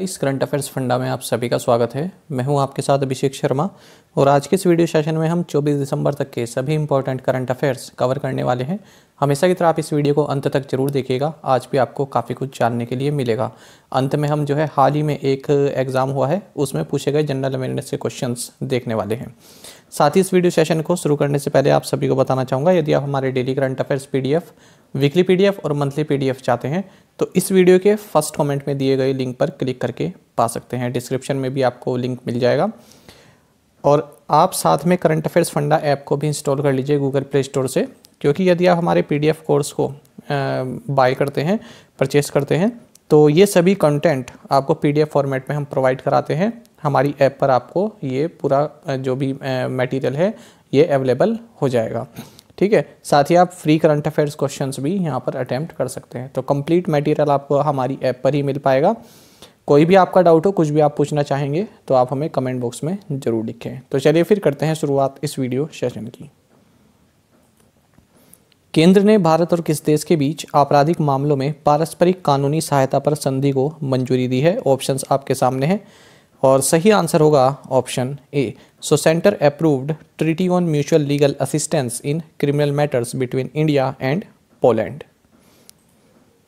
इस current affairs funda में आप सभी का स्वागत है। मैं हूं आपके साथ अभिषेक शर्मा और आज के इस वीडियो सेशन में हम 24 दिसंबर तक के सभी इंपॉर्टेंट करंट अफेयर्स कवर करने वाले हैं। हमेशा की तरह आप इस वीडियो को अंत तक जरूर देखिएगा, आज भी आपको काफ़ी कुछ जानने के लिए मिलेगा। अंत में हम जो है हाल ही में एक एग्ज़ाम हुआ है उसमें पूछे गए जनरल अवेयरनेस के क्वेश्चन देखने वाले हैं। साथ ही इस वीडियो सेशन को शुरू करने से पहले आप सभी को बताना चाहूँगा, यदि आप हमारे daily current affairs PDF, weekly PDF और मंथली PDF चाहते हैं तो इस वीडियो के फर्स्ट कमेंट में दिए गए लिंक पर क्लिक करके पा सकते हैं। डिस्क्रिप्शन में भी आपको लिंक मिल जाएगा और आप साथ में करंट अफेयर्स फंडा ऐप को भी इंस्टॉल कर लीजिए गूगल प्ले स्टोर से, क्योंकि यदि आप हमारे PDF कोर्स को बाय करते हैं, परचेस करते हैं, तो ये सभी कंटेंट आपको PDF फॉर्मेट में हम प्रोवाइड कराते हैं। हमारी ऐप पर आपको ये पूरा जो भी मटेरियल है ये अवेलेबल हो जाएगा, ठीक है। साथ ही आप फ्री करंट अफेयर्स क्वेश्चंस भी यहाँ पर अटैम्प्ट कर सकते हैं। तो कंप्लीट मटेरियल आपको हमारी ऐप पर ही मिल पाएगा। कोई भी आपका डाउट हो, कुछ भी आप पूछना चाहेंगे तो आप हमें कमेंट बॉक्स में ज़रूर लिखें। तो चलिए फिर करते हैं शुरुआत इस वीडियो सेशन की। केंद्र ने भारत और किस देश के बीच आपराधिक मामलों में पारस्परिक कानूनी सहायता पर संधि को मंजूरी दी है? ऑप्शंस आपके सामने हैं और सही आंसर होगा option A, so centre approved treaty on mutual legal assistance in criminal matters between India and Poland.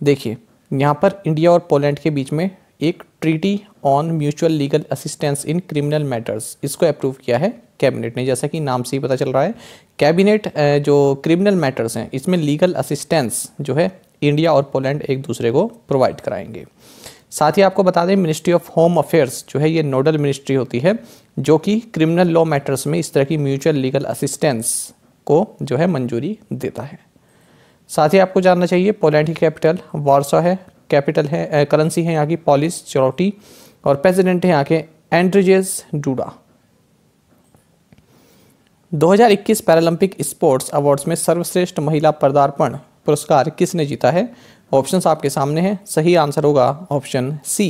देखिए यहाँ पर इंडिया और पोलैंड के बीच में एक treaty on mutual legal assistance in criminal matters, इसको अप्रूव किया है कैबिनेट ने। जैसा कि नाम से ही पता चल रहा है, कैबिनेट जो क्रिमिनल मैटर्स हैं इसमें लीगल असिस्टेंस जो है इंडिया और पोलैंड एक दूसरे को प्रोवाइड कराएंगे। साथ ही आपको बता दें, मिनिस्ट्री ऑफ होम अफेयर्स जो है ये नोडल मिनिस्ट्री होती है जो कि क्रिमिनल लॉ मैटर्स में इस तरह की म्यूचुअल लीगल असिस्टेंस को जो है मंजूरी देता है। साथ ही आपको जानना चाहिए पोलैंड की कैपिटल वार्सा है, कैपिटल है, करेंसी है यहाँ की पॉलिश चरोटी और प्रेसिडेंट है यहाँ के Andrzej Duda. 2021 Paralympic sports awards में सर्वश्रेष्ठ महिला पदार्पण पुरस्कार किसने जीता है? ऑप्शंस आपके सामने हैं, सही आंसर होगा option C,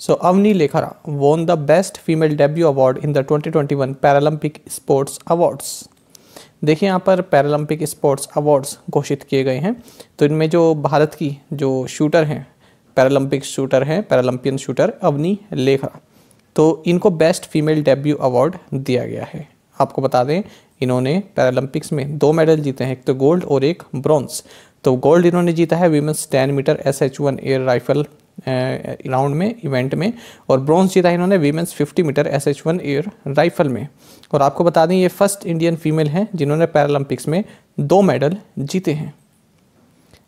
so Avani Lekhara won the best female debut award in the 2021 Paralympic sports awards. देखिए यहाँ पर पैरालंपिक स्पोर्ट्स अवार्ड्स घोषित किए गए हैं, तो इनमें जो भारत की जो शूटर हैं, पैरालंपिक शूटर हैं, पैरालंपियन शूटर अवनी लेखरा, तो इनको बेस्ट फीमेल डेब्यू अवार्ड दिया गया है। आपको बता दें इन्होंने पैरालंपिक्स में 2 मेडल जीते हैं, एक तो गोल्ड और एक ब्रॉन्ज। तो गोल्ड इन्होंने जीता है women's 10 metre SH-1 air rifle round में, इवेंट में, और ब्रॉन्ज जीता है इन्होंने women's 50 metre SH-1 air rifle में। और आपको बता दें ये फर्स्ट इंडियन फीमेल हैं जिन्होंने पैरालंपिक्स में 2 मेडल जीते हैं।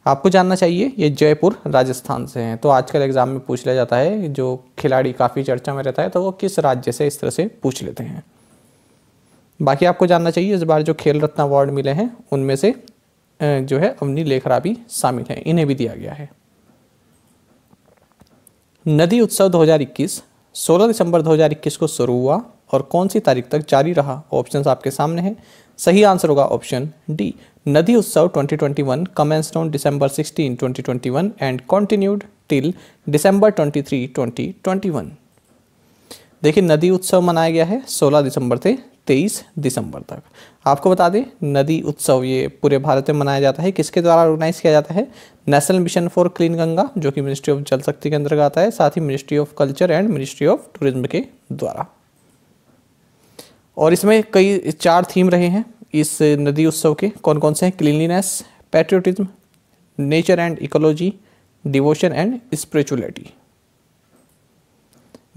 आपको जानना चाहिए ये जयपुर राजस्थान से हैं, तो आजकल एग्जाम में पूछ लिया जाता है जो खिलाड़ी काफ़ी चर्चा में रहता है तो वो किस राज्य से, इस तरह से पूछ लेते हैं। बाकी आपको जानना चाहिए इस बार जो खेल रत्न अवार्ड मिले हैं उनमें से जो है अवनी लेखरा भी शामिल हैं, इन्हें भी दिया गया है। नदी उत्सव 2021 16 दिसंबर 2021 को शुरू हुआ और कौन सी तारीख तक जारी रहा? ऑप्शंस आपके सामने हैं, सही आंसर होगा option D, Nadi Utsav 2021 commenced on December 16 2021 and continued till December 23 2021। देखिए नदी उत्सव मनाया गया है 16 दिसंबर से 23 दिसंबर तक। आपको बता दें नदी उत्सव ये पूरे भारत में मनाया जाता है, किसके द्वारा ऑर्गेनाइज किया जाता है? National mission for clean Ganga, जो कि मिनिस्ट्री ऑफ जल शक्ति के अंतर्गत आता है, साथ ही ministry of culture and ministry of tourism के द्वारा। और इसमें कई 4 थीम रहे हैं इस नदी उत्सव के, कौन कौन से हैं? Cleanliness, patriotism, nature and ecology, devotion and spirituality.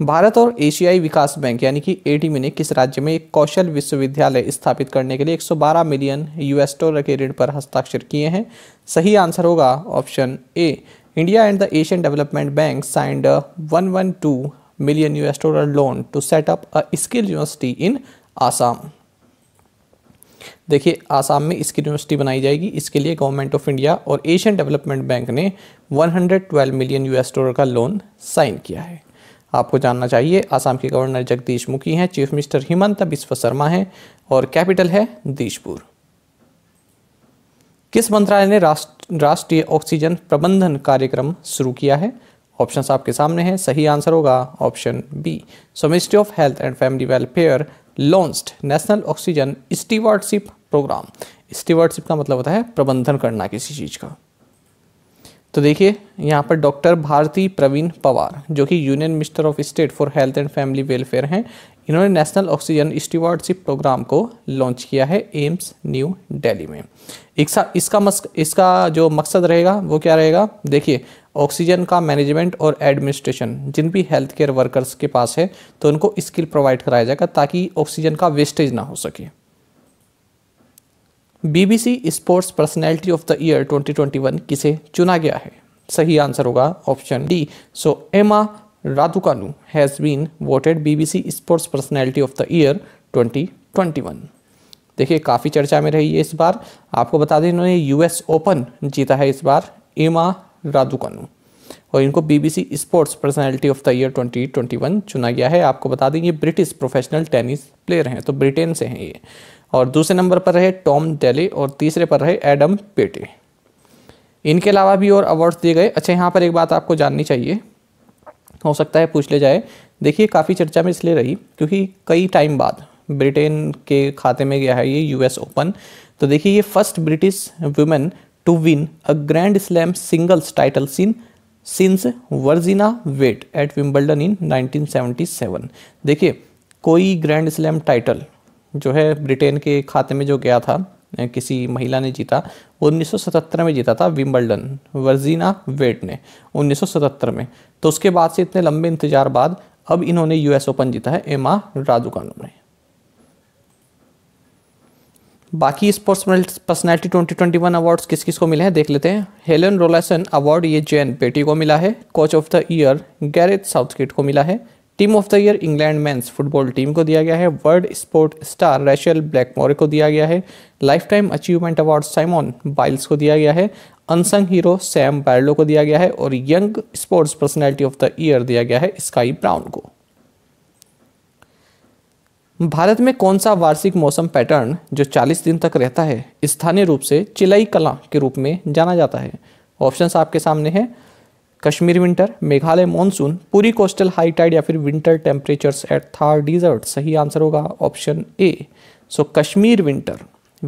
Bharat और एशियाई विकास बैंक यानी कि ADB ने किस राज्य में एक कौशल विश्वविद्यालय स्थापित करने के लिए $112 मिलियन के ऋण पर हस्ताक्षर किए हैं? सही आंसर होगा option A, India and the Asian development bank signed $112 million loan to set up a skill university in Assam. देखिए आसाम में स्किल यूनिवर्सिटी बनाई जाएगी, इसके लिए गवर्नमेंट ऑफ इंडिया और एशियन डेवलपमेंट बैंक ने $112 मिलियन का लोन साइन किया है। आपको जानना चाहिए आसाम के गवर्नर जगदीश मुखी हैं, चीफ मिनिस्टर हिमंत बिस्व शर्मा हैं और कैपिटल है दिसपुर। किस मंत्रालय ने राष्ट्रीय ऑक्सीजन प्रबंधन कार्यक्रम शुरू किया है? ऑप्शंस आपके सामने हैं, सही आंसर होगा option B, so ministry of health and family welfare launched national oxygen stewardship programme. Stewardship का मतलब होता है प्रबंधन करना किसी चीज़ का। तो देखिए यहाँ पर डॉक्टर भारती प्रवीण पवार जो कि union minister of state for health and family welfare हैं, इन्होंने नेशनल ऑक्सीजन स्टीवर्डशिप प्रोग्राम को लॉन्च किया है एम्स न्यू दिल्ली में। इसका जो मकसद रहेगा वो क्या रहेगा, देखिए ऑक्सीजन का मैनेजमेंट और एडमिनिस्ट्रेशन जिन भी हेल्थ केयर वर्कर्स के पास है तो उनको स्किल प्रोवाइड कराया जाएगा ताकि ऑक्सीजन का वेस्टेज ना हो सके। BBC sports personality of the year 2021 किसे चुना गया है? सही आंसर होगा option D. So Emma Raducanu has been voted BBC sports personality of the year 2021। देखिए काफ़ी चर्चा में रही है इस बार। आपको बता दें इन्होंने यूएस ओपन जीता है इस बार एमा रादुकानू और इनको BBC sports personality of the year 2021 चुना गया है। आपको बता दें ये ब्रिटिश प्रोफेशनल टेनिस प्लेयर हैं, तो ब्रिटेन से हैं ये। और दूसरे नंबर पर रहे टॉम डेली और तीसरे पर रहे एडम पेटे। इनके अलावा भी और अवार्ड्स दिए गए। अच्छा यहाँ पर एक बात आपको जाननी चाहिए, हो सकता है पूछ ले जाए। देखिए काफ़ी चर्चा में इसलिए रही क्योंकि कई टाइम बाद ब्रिटेन के खाते में गया है ये यूएस ओपन। तो देखिए ये first British women to win a grand slam singles title since Virginia Wade at Wimbledon in 1977। देखिए कोई ग्रैंड स्लैम टाइटल जो है ब्रिटेन के खाते में जो गया था, किसी महिला ने जीता, 1977 में जीता था विंबलडन, वर्जिना वेट ने 1977 में। तो उसके बाद से इतने लंबे इंतजार बाद अब इन्होंने यूएस ओपन जीता है एमा रादुकानू ने। बाकी स्पोर्ट्स पर्सनैलिटी 2021 अवार्ड्स किस किस को मिले हैं देख लेते हैं। हेलेन रोलासन अवार्ड ये जैन पेटी को मिला है। Coach of the year Gareth Southgate को मिला है। Team of the year England men's football team को दिया गया है। World sport star racial Blackmore को दिया गया है। Lifetime achievement award Simone Biles को दिया गया है। अनसंग हीरो सैम बैरलो को दिया गया है और young sports personality of the year दिया गया है स्काई ब्राउन को। भारत में कौन सा वार्षिक मौसम पैटर्न जो 40 दिन तक रहता है स्थानीय रूप से चिलई कलान के रूप में जाना जाता है? ऑप्शंस आपके सामने हैं Kashmir winter, Meghalaya monsoon, Puri coastal high tide या फिर winter temperatures at Thar desert. सही आंसर होगा option A. So Kashmir winter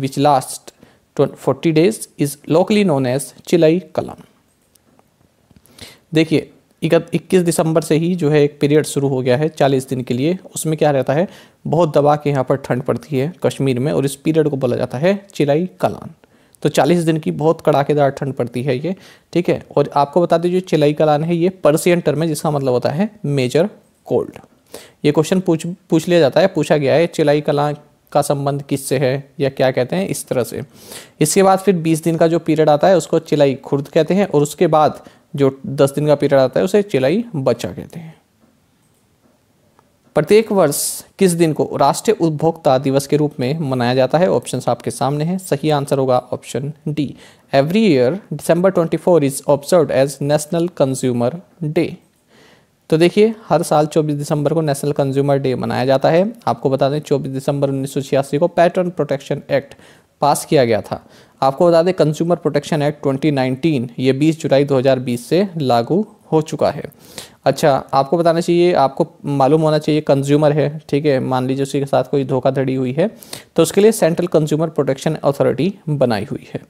which last 40 days is locally known as Chillai Kalan. देखिए 21 दिसंबर से ही जो है एक पीरियड शुरू हो गया है 40 दिन के लिए। उसमें क्या रहता है, बहुत दबा के यहाँ पर ठंड पड़ती है कश्मीर में और इस पीरियड को बोला जाता है चिलई कलान। तो 40 दिन की बहुत कड़ाकेदार ठंड पड़ती है ये, ठीक है। और आपको बता दें जो चिलई कलान है ये पर्सियन टर्म है जिसका मतलब होता है मेजर कोल्ड। ये क्वेश्चन पूछ लिया जाता है, पूछा गया है चिलई कलान का संबंध किससे है या क्या कहते हैं इस तरह से। इसके बाद फिर 20 दिन का जो पीरियड आता है उसको चिलई खुर्द कहते हैं और उसके बाद जो 10 दिन का पीरियड आता है उसे चिलई बच्चा कहते हैं। प्रत्येक वर्ष किस दिन को राष्ट्रीय उपभोक्ता दिवस के रूप में मनाया जाता है? ऑप्शंस आपके सामने हैं। सही आंसर होगा option D. Every year December 24 is observed as national consumer day. तो देखिए हर साल 24 दिसंबर को नेशनल कंज्यूमर डे मनाया जाता है। आपको बता दें 24 दिसंबर 1986 को पैटर्न प्रोटेक्शन एक्ट पास किया गया था। आपको बता दें कंज्यूमर प्रोटेक्शन एक्ट 2019 ये 20 जुलाई 2020 से लागू हो चुका है। अच्छा आपको बताना चाहिए, आपको मालूम होना चाहिए कंज्यूमर है, ठीक है। मान लीजिए उसके साथ कोई धोखाधड़ी हुई है तो उसके लिए सेंट्रल कंज्यूमर प्रोटेक्शन अथॉरिटी बनाई हुई है।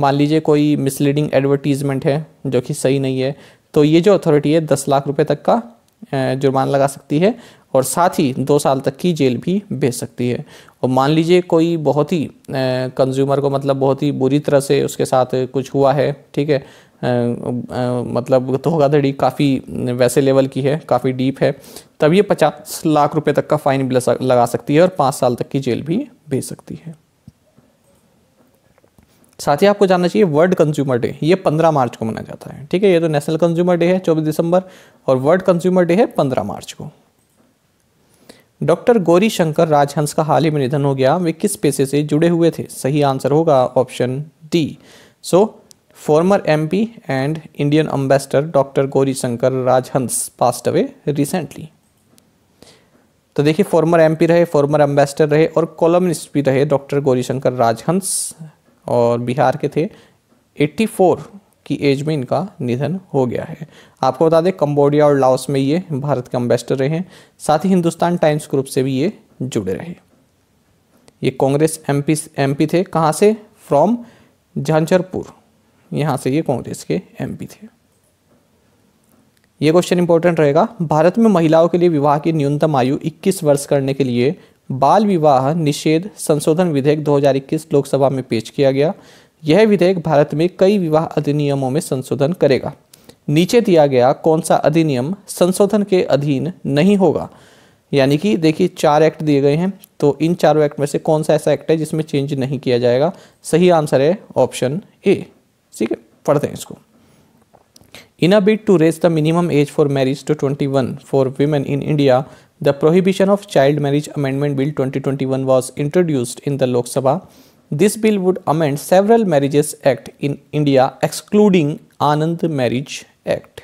मान लीजिए कोई मिसलीडिंग एडवर्टीजमेंट है जो कि सही नहीं है तो ये जो अथॉरिटी है 10 लाख रुपए तक का जुर्माना लगा सकती है और साथ ही 2 साल तक की जेल भी भेज सकती है। और मान लीजिए कोई बहुत ही कंज्यूमर को मतलब बहुत ही बुरी तरह से उसके साथ कुछ हुआ है, ठीक है, मतलब धोखाधड़ी काफ़ी वैसे लेवल की है, काफ़ी डीप है, तब ये 50 लाख रुपए तक का फाइन भी लगा सकती है और 5 साल तक की जेल भी भेज सकती है। साथ ही आपको जानना चाहिए वर्ल्ड कंज्यूमर डे ये 15 मार्च को मनाया जाता है, ठीक है। ये तो नेशनल कंज्यूमर डे है 24 दिसंबर और वर्ल्ड कंज्यूमर डे है 15 मार्च को। डॉक्टर गौरीशंकर राजहंस का हाल ही में निधन हो गया। वे किस पेशे से जुड़े हुए थे? सही आंसर होगा option D. So former MP and Indian ambassador doctor Gaurishankar Rajhans passed away recently. तो देखिए फॉर्मर MP रहे, फॉर्मर एम्बेसडर रहे और कॉलमनिस्ट भी रहे डॉक्टर गौरीशंकर राजहंस और बिहार के थे। 84 की एज में इनका निधन हो गया है। आपको बता दें कंबोडिया और लाहौस में ये भारत के एम्बेसडर रहे हैं। साथ ही हिंदुस्तान टाइम्स ग्रुप से भी ये जुड़े रहे। ये कांग्रेस MP थे। कहाँ से? फ्रॉम झंझरपुर यहाँ से ये कांग्रेस के एमपी थे। ये क्वेश्चन इंपॉर्टेंट रहेगा। भारत में महिलाओं के लिए विवाह की न्यूनतम आयु 21 वर्ष करने के लिए बाल विवाह निषेध संशोधन विधेयक 2021 लोकसभा में पेश किया गया। यह विधेयक भारत में कई विवाह अधिनियमों में संशोधन करेगा। नीचे दिया गया कौन सा अधिनियम संशोधन के अधीन नहीं होगा, यानी कि देखिए 4 एक्ट दिए गए हैं, तो इन चारों एक्ट में से कौन सा ऐसा एक्ट है जिसमें चेंज नहीं किया जाएगा। सही आंसर है ऑप्शन ए। ठीक है, पढ़ते हैं इसको। In a bid to raise the minimum age for marriage to 21 for women in India, the Prohibition of Child Marriage Amendment Bill 2021 was introduced in the Lok Sabha. This bill would amend several marriages act in India, excluding Anand Marriage Act.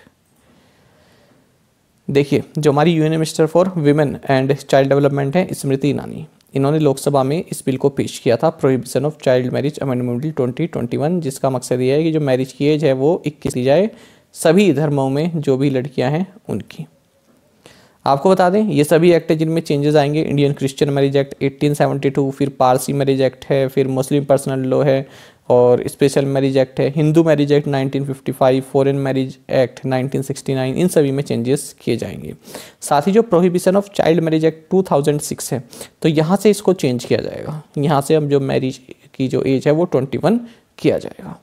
देखिए, जो हमारी union minister for women and child development है स्मृति ईरानी, इन्होंने लोकसभा में इस bill को पेश किया था, prohibition of child marriage amendment bill 2021, जिसका मकसद ये है कि जो मैरिज की एज है वो 21 दी जाए सभी धर्मों में जो भी लड़कियां हैं उनकी। आपको बता दें ये सभी एक्ट जिनमें चेंजेस आएंगे, इंडियन क्रिश्चियन मैरिज एक्ट 1872, फिर पारसी मैरिज एक्ट है, फिर मुस्लिम पर्सनल लॉ है और स्पेशल मैरिज एक्ट है, Hindu marriage act 1955, foreign marriage act 1969, इन सभी में चेंजेस किए जाएंगे। साथ ही जो prohibition of child marriage act 2006 है, तो यहाँ से इसको चेंज किया जाएगा। यहाँ से अब जो मैरिज की जो एज है वो 21 किया जाएगा।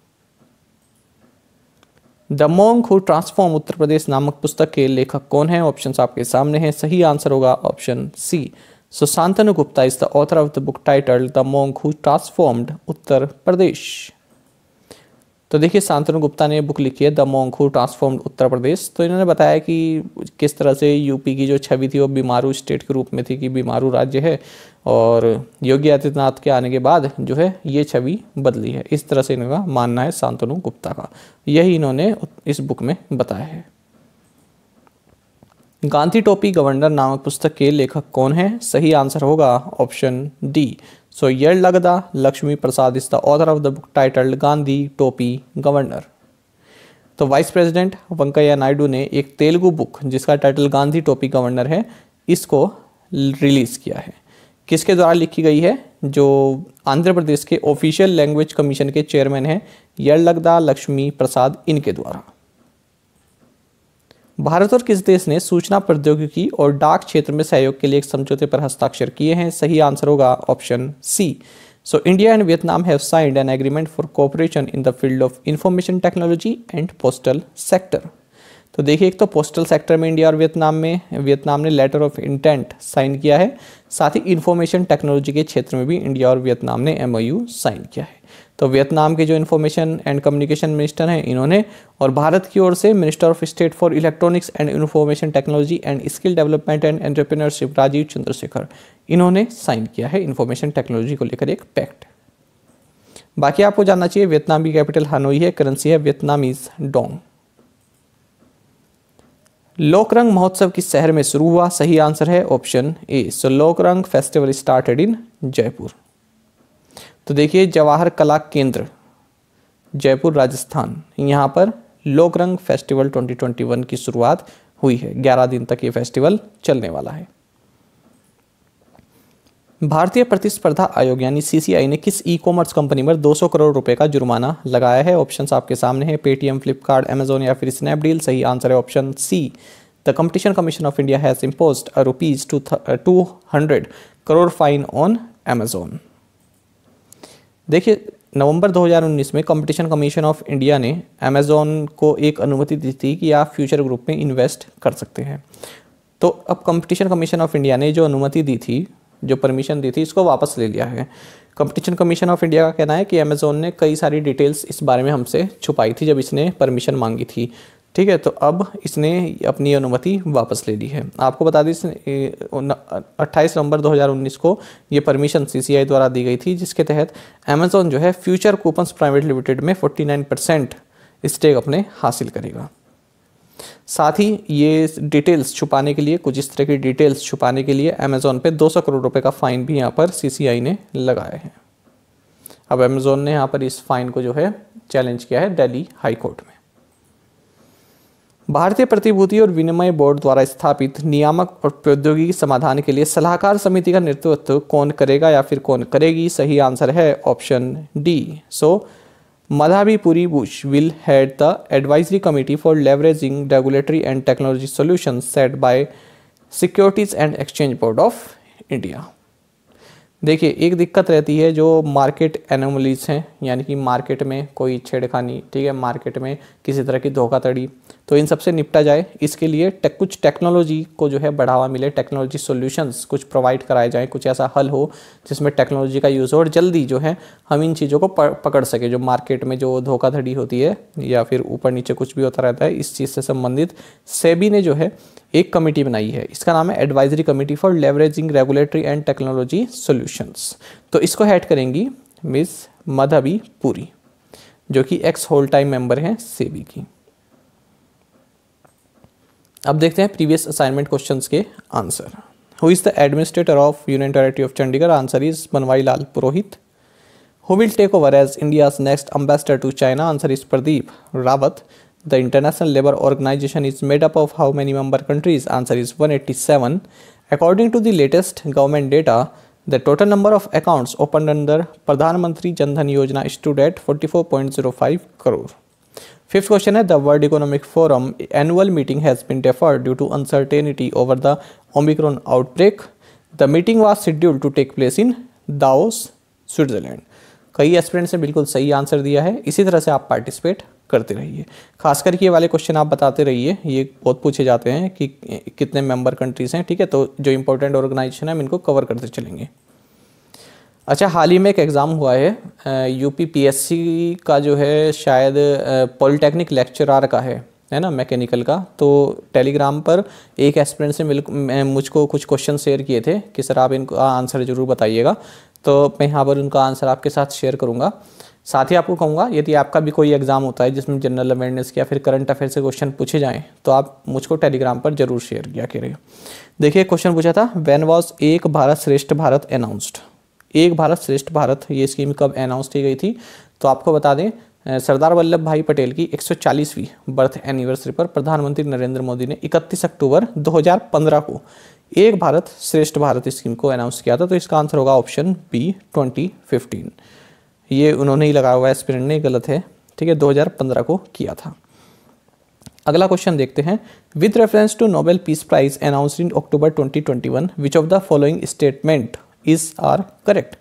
The monk who transform Uttar Pradesh नामक पुस्तक के लेखक कौन है? ऑप्शंस आपके सामने हैं। सही आंसर होगा option C. So Shantanu Gupta is the author of the book titled the monk who transformed Uttar Pradesh. तो देखिए, शांतनु गुप्ता ने बुक लिखी है the monk who transformed Uttar Pradesh. तो इन्होंने बताया कि किस तरह से यूपी की जो छवि थी वो बीमारू स्टेट के रूप में थी, कि बीमारू राज्य है, और योगी आदित्यनाथ के आने के बाद जो है ये छवि बदली है, इस तरह से इनका मानना है शांतनु गुप्ता का। यही इन्होंने इस बुक में बताया है। गांधी टोपी गवर्नर नामक पुस्तक के लेखक कौन है? सही आंसर होगा option D. So Yarlagadda Lakshmi Prasad is the author of the book titled Gandhi Topi governor. तो वाइस प्रेसिडेंट वेंकैया नायडू ने एक तेलुगु बुक जिसका टाइटल गांधी टोपी गवर्नर है, इसको रिलीज किया है। किसके द्वारा लिखी गई है? जो आंध्र प्रदेश के ऑफिशियल लैंग्वेज कमीशन के चेयरमैन हैं यलगदा लक्ष्मी प्रसाद, इनके द्वारा। भारत और किस देश ने सूचना प्रौद्योगिकी और डाक क्षेत्र में सहयोग के लिए एक समझौते पर हस्ताक्षर किए हैं? सही आंसर होगा option C. So India and Vietnam have signed an agreement for cooperation in the field of information technology and postal sector. तो देखिए, एक तो पोस्टल सेक्टर में इंडिया और वियतनाम ने लेटर ऑफ इंटेंट साइन किया है, साथ ही इन्फॉर्मेशन टेक्नोलॉजी के क्षेत्र में भी इंडिया और वियतनाम ने एमओयू साइन किया है। तो वियतनाम के जो इन्फॉर्मेशन एंड कम्युनिकेशन मिनिस्टर हैं इन्होंने, और भारत की ओर से minister of state for electronics and information technology and skill development and entrepreneurship Rajeev Chandrasekhar, इन्होंने साइन किया है इन्फॉर्मेशन टेक्नोलॉजी को लेकर एक पैक्ट। बाकी आपको जानना चाहिए वियतनाम की कैपिटल हनोई है, करेंसी है वियतनामीज डोंग। लोकरंग महोत्सव किस शहर में शुरू हुआ? सही आंसर है option A. So Lokrang festival started in Jaipur. तो देखिए, जवाहर कला केंद्र जयपुर राजस्थान, यहाँ पर लोकरंग फेस्टिवल 2021 की शुरुआत हुई है। 11 दिन तक ये फेस्टिवल चलने वाला है। भारतीय प्रतिस्पर्धा आयोग यानी सीसीआई ने किस ई कॉमर्स कंपनी पर 200 करोड़ रुपए का जुर्माना लगाया है? ऑप्शंस आपके सामने हैं, पेटीएम, फ्लिपकार्ट, अमेजोन या फिर स्नैपडील। सही आंसर है option C. The competition commission of India has imposed a rupees 200 crore fine on Amazon. देखिए, नवंबर 2019 में कंपटीशन कमीशन ऑफ इंडिया ने अमेजोन को एक अनुमति दी थी कि आप फ्यूचर ग्रुप में इन्वेस्ट कर सकते हैं। तो अब कंपटीशन कमीशन ऑफ इंडिया ने जो अनुमति दी थी, जो परमिशन दी थी, इसको वापस ले लिया है। कंपटीशन कमीशन ऑफ इंडिया का कहना है कि अमेजोन ने कई सारी डिटेल्स इस बारे में हमसे छुपाई थी जब इसने परमिशन मांगी थी। ठीक है, तो अब इसने अपनी अनुमति वापस ले ली है। आपको बता दें 28 नवंबर 2019 को ये परमिशन सीसीआई द्वारा दी गई थी, जिसके तहत अमेजोन जो है फ्यूचर कूपन्स प्राइवेट लिमिटेड में 49% स्टेक अपने हासिल करेगा। साथ ही ये डिटेल्स छुपाने के लिए, कुछ इस तरह की डिटेल्स छुपाने के लिए अमेजोन पे 200 करोड़ रुपए का फाइन भी यहाँ पर सीसीआई ने लगाया है। अब अमेजोन ने यहाँ पर इस फाइन को जो है चैलेंज किया है दिल्ली हाईकोर्ट में। भारतीय प्रतिभूति और विनिमय बोर्ड द्वारा स्थापित नियामक और प्रौद्योगिकी समाधान के लिए सलाहकार समिति का नेतृत्व कौन करेगा या फिर कौन करेगी? सही आंसर है option D. So Madhavi Bush will head the advisory committee for leveraging regulatory and technology solutions set by Securities and Exchange Board of India. देखिए एक दिक्कत रहती है जो मार्केट एनोमलीज हैं, यानी कि मार्केट में कोई छेड़खानी, ठीक है, मार्केट में किसी तरह की धोखाधड़ी, तो इन सबसे निपटा जाए इसके लिए कुछ टेक्नोलॉजी को जो है बढ़ावा मिले, टेक्नोलॉजी सॉल्यूशंस कुछ प्रोवाइड कराए जाएँ, कुछ ऐसा हल हो जिसमें टेक्नोलॉजी का यूज़ हो और जल्दी जो है हम इन चीज़ों को पकड़ सकें जो मार्केट में जो धोखाधड़ी होती है या फिर ऊपर नीचे कुछ भी होता रहता है। इस चीज़ से संबंधित सेबी ने जो है एक कमेटी बनाई है, इसका नाम है advisory committee for leveraging regulatory and technology solutions. तो इसको हेड करेंगी मिस माधवी पुरी जो कि एक्स होल टाइम मेंबर हैं सेबी की। अब देखते हैं प्रीवियस असाइनमेंट क्वेश्चंस के answer. Who is the administrator of union territory of Chandigarh? Answer is Banwari Lal Purohit. Who will take over as India's next ambassador to China? Answer is Pradeep Rawat. The International Labour Organization is made up of how many member countries? Answer is 187. According to the latest government data, the total number of accounts opened under Pradhan Mantri Jan Dhan Yojana stood at 44.05 crore. Fifth question है, the World Economic Forum annual meeting has been deferred due to uncertainty over the Omicron outbreak. The meeting was scheduled to take place in Davos, Switzerland. कई aspirants ने बिल्कुल सही answer दिया है। इसी तरह से आप पार्टिसिपेट करते रहिए, खासकर कि ये वाले क्वेश्चन आप बताते रहिए, ये बहुत पूछे जाते हैं कि कितने मेंबर कंट्रीज हैं, ठीक है, तो जो इंपॉर्टेंट ऑर्गेनाइजेशन है हम इनको कवर करते चलेंगे। अच्छा, हाल ही में एक एग्ज़ाम हुआ है यूपीपीएससी का, जो है शायद पॉलिटेक्निक लेक्चरार का है ना, मैकेनिकल का। तो टेलीग्राम पर एक एस्पिरेंट ने मुझको कुछ क्वेश्चन शेयर किए थे कि सर आप इनका आंसर ज़रूर बताइएगा, तो मैं यहाँ पर उनका आंसर आपके साथ शेयर करूँगा। साथ ही आपको कहूँगा यदि आपका भी कोई एग्ज़ाम होता है जिसमें जनरल अवेयरनेस या फिर करंट अफेयर्स से क्वेश्चन पूछे जाएँ तो आप मुझको टेलीग्राम पर जरूर शेयर किया करिए। देखिए क्वेश्चन पूछा था, व्हेन वाज एक भारत श्रेष्ठ भारत अनाउंस्ड? एक भारत श्रेष्ठ भारत ये स्कीम कब अनाउंस की गई थी? तो आपको बता दें सरदार वल्लभ भाई पटेल की 140वीं बर्थ एनिवर्सरी पर प्रधानमंत्री नरेंद्र मोदी ने 31 अक्टूबर 2015 को एक भारत श्रेष्ठ भारत स्कीम को अनाउंस किया था। तो इसका आंसर होगा ऑप्शन बी 2015। ये उन्होंने ही लगाया हुआ है, एस्पिरेंट ने, गलत है, ठीक है, 2015 को किया था। अगला क्वेश्चन देखते हैं, with reference to Nobel peace prize announced in October 2021 which of the following statement is are correct?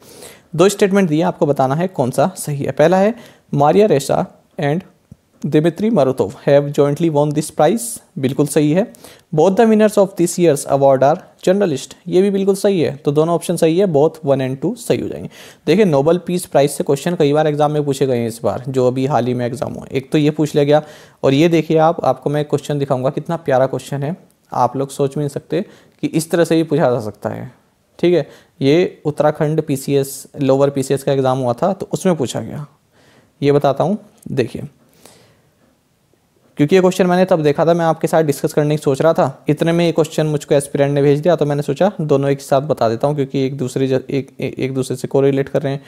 दो स्टेटमेंट दिए, आपको बताना है कौन सा सही है। पहला है Maria Ressa and Dmitry Muratov have jointly won this prize, बिल्कुल सही है। Both the winners of this year's award are journalist, ये भी बिल्कुल सही है। तो दोनों ऑप्शन सही है, बोथ 1 और 2 सही हो जाएंगे। देखिए नोबेल पीस प्राइज से क्वेश्चन कई बार एग्जाम में पूछे गए हैं, इस बार जो अभी हाल ही में एग्जाम हुआ एक तो ये पूछ लिया गया, और ये देखिए आपको मैं क्वेश्चन दिखाऊंगा, कितना प्यारा क्वेश्चन है, आप लोग सोच भी नहीं सकते कि इस तरह से ये पूछा जा सकता है, ठीक है। ये उत्तराखंड PCS लोअर PCS का एग्ज़ाम हुआ था तो उसमें पूछा गया, ये बताता हूँ। देखिए क्योंकि ये क्वेश्चन मैंने तब देखा था, मैं आपके साथ डिस्कस करने की सोच रहा था, इतने में ये क्वेश्चन मुझको एस्पिरेंट ने भेज दिया, तो मैंने सोचा दोनों एक साथ बता देता हूँ क्योंकि एक दूसरे से कोरिलेट कर रहे हैं।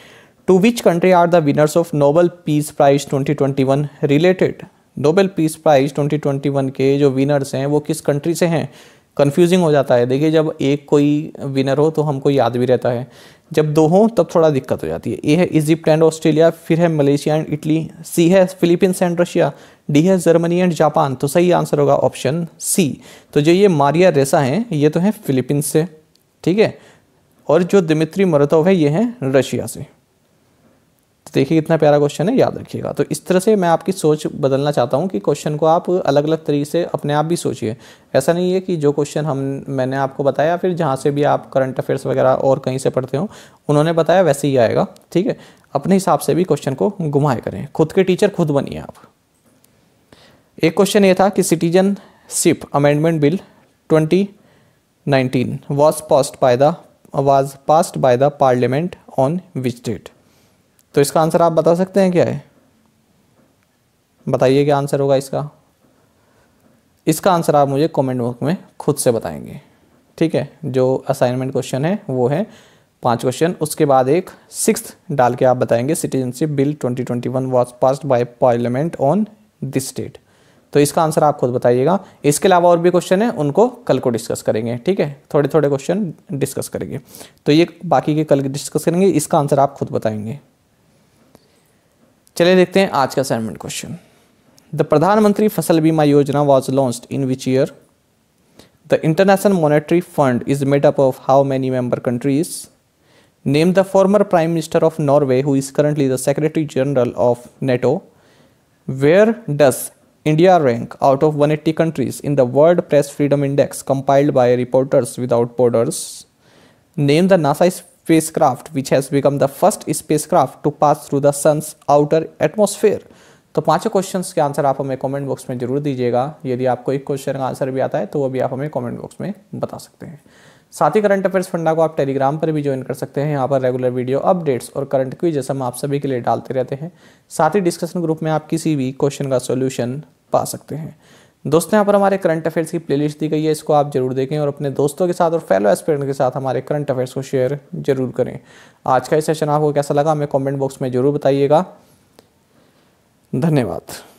To which country are the winners of Nobel peace prize 2021 related? Nobel peace prize 2021 के जो विनर्स हैं वो किस कंट्री से हैं? कन्फ्यूजिंग हो जाता है। देखिए जब एक कोई विनर हो तो हमको याद भी रहता है, जब दो हों तब थोड़ा दिक्कत हो जाती है। ए है इजिप्ट एंड ऑस्ट्रेलिया, फिर है मलेशिया एंड इटली, सी है फिलीपींस एंड रशिया, डी है जर्मनी एंड जापान। तो सही आंसर होगा ऑप्शन सी। तो जो ये मारिया रेसा हैं ये तो हैं फिलीपींस से, ठीक है, और जो दिमित्री मरुतोव है ये हैं रशिया से। तो देखिए कितना प्यारा क्वेश्चन है, याद रखिएगा। तो इस तरह से मैं आपकी सोच बदलना चाहता हूं कि क्वेश्चन को आप अलग अलग तरीके से अपने आप भी सोचिए। ऐसा नहीं है कि जो क्वेश्चन मैंने आपको बताया, फिर जहां से भी आप करंट अफेयर्स वगैरह और कहीं से पढ़ते हो उन्होंने बताया वैसे ही आएगा, ठीक है। अपने हिसाब से भी क्वेश्चन को घुमाए करें, खुद के टीचर खुद बनिए आप। एक क्वेश्चन ये था कि citizenship amendment bill 2019 was passed by the parliament on which date? तो इसका आंसर आप बता सकते हैं क्या है, बताइए क्या आंसर होगा इसका। इसका आंसर आप मुझे कमेंट बॉक्स में खुद से बताएंगे, ठीक है। जो असाइनमेंट क्वेश्चन है वो है 5 क्वेश्चन, उसके बाद एक 6th डाल के आप बताएंगे citizenship bill 2021 was passed by parliament on this date. तो इसका आंसर आप खुद बताइएगा। इसके अलावा और भी क्वेश्चन है, उनको कल को डिस्कस करेंगे, ठीक है, थोड़े थोड़े क्वेश्चन डिस्कस करेंगे। तो ये बाकी के कल डिस्कस करेंगे, इसका आंसर आप खुद बताएंगे। चलिए देखते हैं आज का असाइनमेंट क्वेश्चन। द प्रधानमंत्री Fasal Bima Yojana was launched in which year. The international monetary fund is made up of how many member countries. Name the former prime minister of Norway who is currently the secretary general of NATO. Where does India rank out of 180 countries in the world press freedom index compiled by reporters without borders. Name the NASA spacecraft which has become the first spacecraft to pass through the sons outer atmosphere. तो पांचों questions के answer आप हमें comment box में जरूर दीजिएगा। यदि आपको एक क्वेश्चन का आंसर भी आता है तो वो भी आप हमें कमेंट बॉक्स में बता सकते हैं। साथ ही करंट अफेयर्स फंडा को आप टेलीग्राम पर भी ज्वाइन कर सकते हैं। यहाँ पर रेगुलर वीडियो अपडेट्स और करंट क्विज़ हम आप सभी के लिए डालते रहते हैं। साथ ही डिस्कशन ग्रुप में आप किसी भी क्वेश्चन का सॉल्यूशन पा सकते हैं। दोस्तों यहाँ पर हमारे करंट अफेयर्स की प्लेलिस्ट दी गई है, इसको आप जरूर देखें और अपने दोस्तों के साथ और फेलो एस्पिरेंट के साथ हमारे करंट अफेयर्स को शेयर जरूर करें। आज का ये सेशन आपको कैसा लगा हमें कमेंट बॉक्स में जरूर बताइएगा। धन्यवाद।